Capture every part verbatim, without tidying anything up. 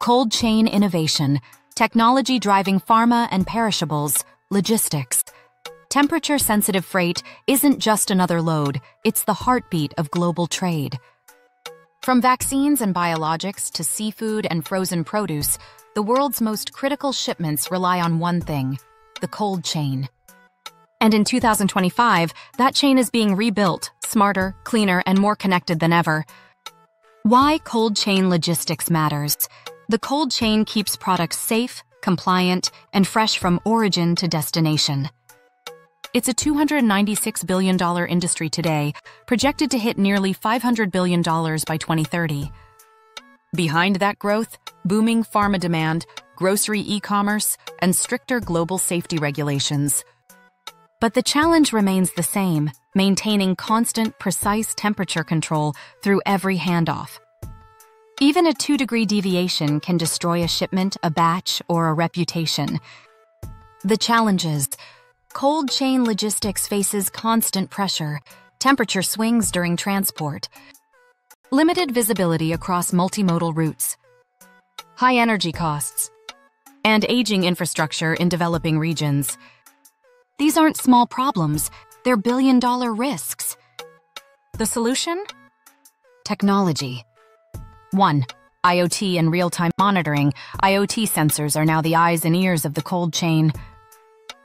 cold chain innovation, technology driving pharma and perishables, logistics. Temperature-sensitive freight isn't just another load, it's the heartbeat of global trade. From vaccines and biologics to seafood and frozen produce, the world's most critical shipments rely on one thing, the cold chain. And in two thousand twenty-five, that chain is being rebuilt, smarter, cleaner, and more connected than ever. Why cold chain logistics matters. The cold chain keeps products safe, compliant, and fresh from origin to destination. It's a two hundred ninety-six billion dollar industry today, projected to hit nearly five hundred billion dollars by twenty thirty. Behind that growth, booming pharma demand, grocery e-commerce, and stricter global safety regulations. But the challenge remains the same, maintaining constant, precise temperature control through every handoff. Even a two-degree deviation can destroy a shipment, a batch, or a reputation. The challenges. Cold chain logistics faces constant pressure, temperature swings during transport, limited visibility across multimodal routes, high energy costs, and aging infrastructure in developing regions. These aren't small problems, they're billion-dollar risks. The solution? Technology. One. IoT and real-time monitoring. IoT sensors are now the eyes and ears of the cold chain.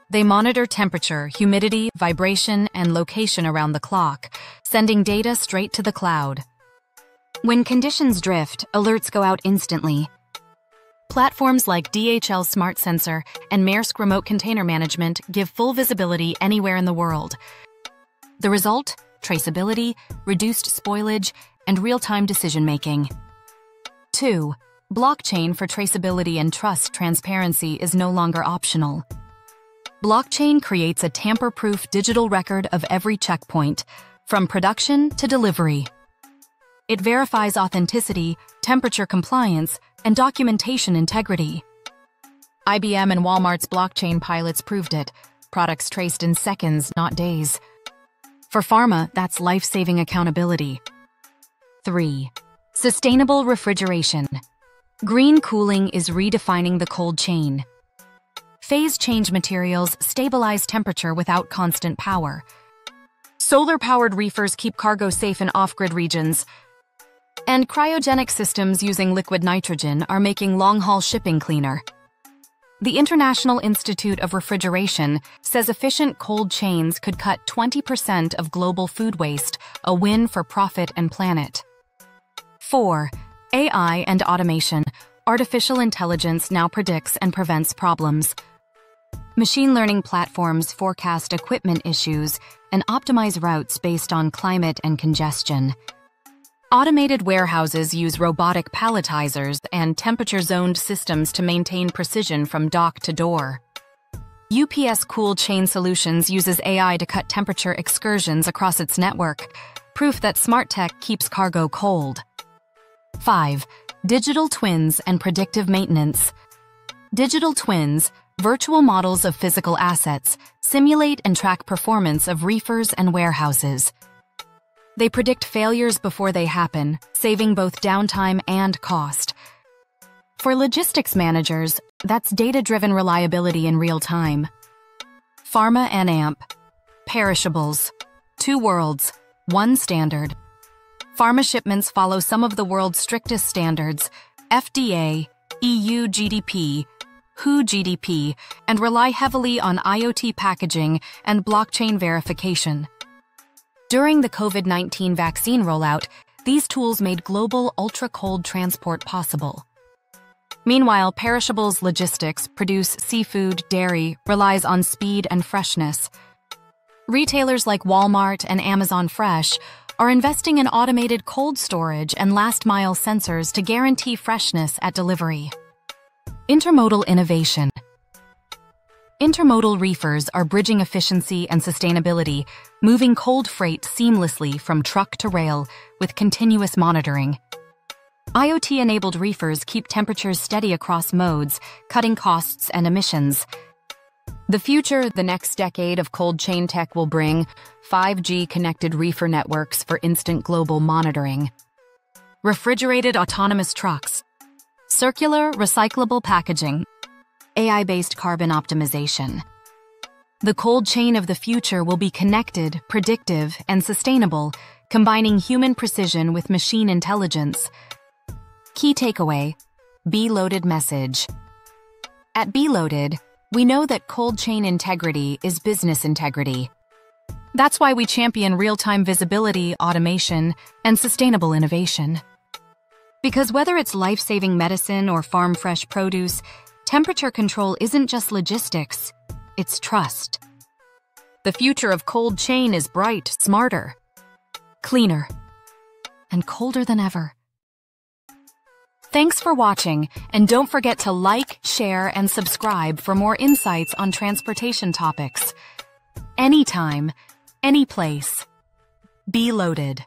They monitor temperature, humidity, vibration, and location around the clock, sending data straight to the cloud. When conditions drift, alerts go out instantly. Platforms like D H L Smart Sensor and Maersk Remote Container Management give full visibility anywhere in the world. The result? Traceability, reduced spoilage, and real-time decision-making. Two. Blockchain for traceability and trust. Transparency is no longer optional. Blockchain creates a tamper-proof digital record of every checkpoint, from production to delivery. It verifies authenticity, temperature compliance, and documentation integrity. I B M and Walmart's blockchain pilots proved it, products traced in seconds, not days. For pharma, that's life-saving accountability. Three. Sustainable refrigeration. Green cooling is redefining the cold chain. Phase change materials stabilize temperature without constant power. Solar-powered reefers keep cargo safe in off-grid regions. And cryogenic systems using liquid nitrogen are making long-haul shipping cleaner. The International Institute of Refrigeration says efficient cold chains could cut twenty percent of global food waste, a win for profit and planet. Four. A I and automation. Artificial intelligence now predicts and prevents problems. Machine learning platforms forecast equipment issues and optimize routes based on climate and congestion. Automated warehouses use robotic palletizers and temperature-zoned systems to maintain precision from dock to door. U P S Cool Chain Solutions uses A I to cut temperature excursions across its network, proof that smart tech keeps cargo cold. Five. Digital twins and predictive maintenance. Digital twins, virtual models of physical assets, simulate and track performance of reefers and warehouses. They predict failures before they happen, saving both downtime and cost. For logistics managers, that's data-driven reliability in real time. Pharma and A M P. Perishables. Two worlds, one standard. Pharma shipments follow some of the world's strictest standards, F D A, E U G D P, W H O G D P, and rely heavily on IoT packaging and blockchain verification. During the COVID nineteen vaccine rollout, these tools made global ultra-cold transport possible. Meanwhile, perishables logistics produce seafood, dairy, relies on speed and freshness. Retailers like Walmart and Amazon Fresh are investing in automated cold storage and last-mile sensors to guarantee freshness at delivery. Intermodal innovation. Intermodal reefers are bridging efficiency and sustainability, moving cold freight seamlessly from truck to rail with continuous monitoring. IoT-enabled reefers keep temperatures steady across modes, cutting costs and emissions. The future, the next decade of cold chain tech will bring five G-connected reefer networks for instant global monitoring, refrigerated autonomous trucks, circular, recyclable packaging, A I-based carbon optimization. The cold chain of the future will be connected, predictive, and sustainable, combining human precision with machine intelligence. Key takeaway, B-Loaded message. At B-Loaded, we know that cold chain integrity is business integrity. That's why we champion real-time visibility, automation, and sustainable innovation. Because whether it's life-saving medicine or farm fresh produce, temperature control isn't just logistics, it's trust. The future of cold chain is bright, smarter, cleaner, and colder than ever. Thanks for watching, and don't forget to like, share, and subscribe for more insights on transportation topics. Anytime, any place. Be loaded.